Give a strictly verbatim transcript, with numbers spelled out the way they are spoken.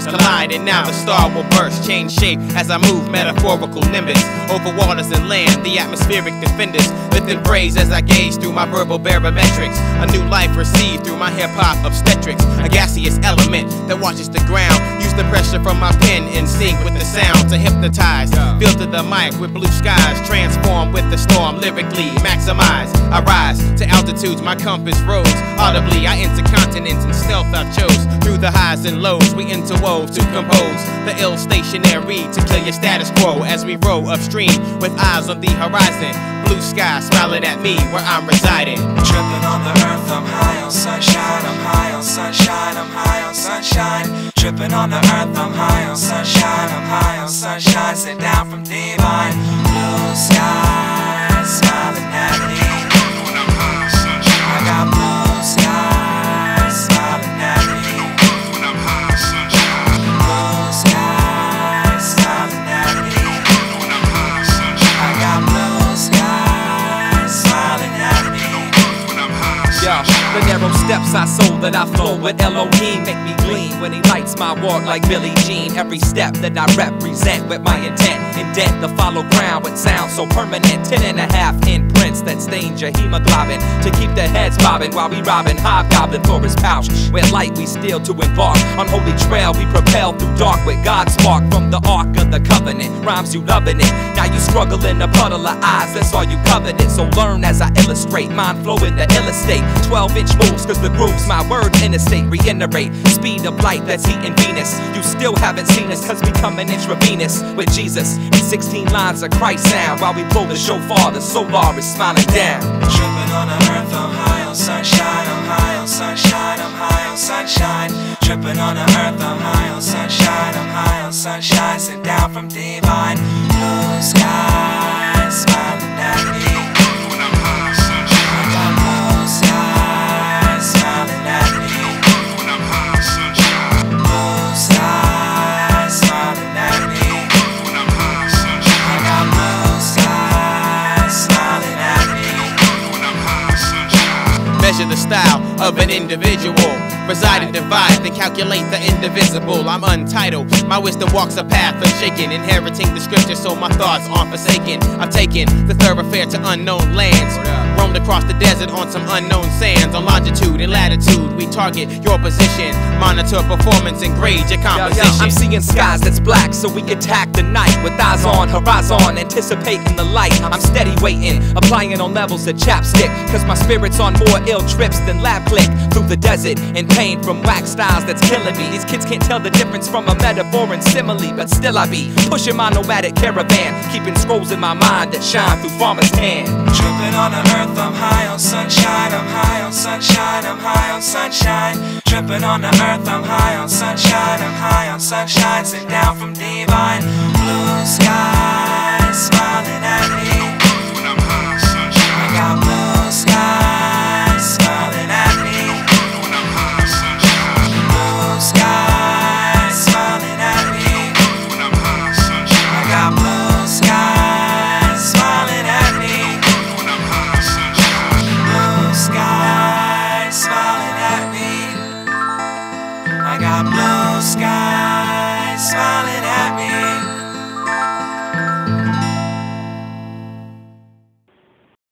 spheres collide, and now the star will burst. Change shape as I move, metaphorical nimbus over waters and land, the atmospheric defenders within praise as I gaze through my verbal barometrics. A new life received through my hip-hop obstetrics, a gaseous element that watches the ground. Use the pressure from my pen in sync with the sound to hypnotize. Filter the mic with blue skies, transform with the storm, lyrically maximize. I rise to altitudes, my compass rose audibly. I enter continents in stealth, I chose through the highs and lows. We interwove to compose the ill stationary to kill your status quo as we row upstream with eyes on the horizon. Blue sky smiling at me where I'm residing. Tripping on the earth, I'm high on sunshine. I'm high on sunshine. I'm high on sunshine. Tripping on the earth, I'm high on sunshine. I'm high on sunshine. Sit down from divine blue sky smiling at me. I got blue sky smiling at me. The narrow steps I sold that I flow with Elohim make me gleam when he lights my walk like Billie Jean. Every step that I represent with my intent, indent the follow ground with sound so permanent. Ten and a half imprints that stained your hemoglobin to keep the heads bobbing while we robbing hobgoblin for his pouch. Where light we steal to embark on holy trail we propel through dark with God's spark from the ark of the covenant. Rhymes you loving it, now you struggle in a puddle of eyes, that's all you coveted. So learn as I illustrate, mind flowing to illustrate twelve inch moves, cause the grooves, my word interstate, reiterate, speed of light that's heating Venus. You still haven't seen us, cause we coming intravenous with Jesus in sixteen lines of Christ sound. While we blow the shofar, the solar is smiling down. Tripping on the earth, I'm high on sunshine. I'm high on sunshine. I'm high on sunshine. Tripping on the earth, I'm high on sunshine. I'm high on sunshine. Sit down from divine blue sky, smiling at me. Measure the style of an individual, reside and divide, then calculate the indivisible. I'm untitled, my wisdom walks a path unshaken, inheriting the scripture so my thoughts aren't forsaken. I've taken the thoroughfare to unknown lands, roamed across the desert on some unknown sands. On longitude and latitude, we target your position, monitor performance and grade your composition. Yo, yo, I'm seeing skies that's black, so we attack the night with eyes on horizon, anticipating the light. I'm steady waiting, applying on levels of chapstick, cause my spirit's on more ill trips than lab click through the desert in pain from wax styles that's killing me. These kids can't tell the difference from a metaphor and simile, but still I be pushing my nomadic caravan, keeping scrolls in my mind that shine through farmer's hand. Tripping on the earth, I'm high on sunshine. I'm high on sunshine. I'm high on sunshine. Tripping on the earth, I'm high on sunshine. I'm high on sunshine. Sit down from divine blue sky.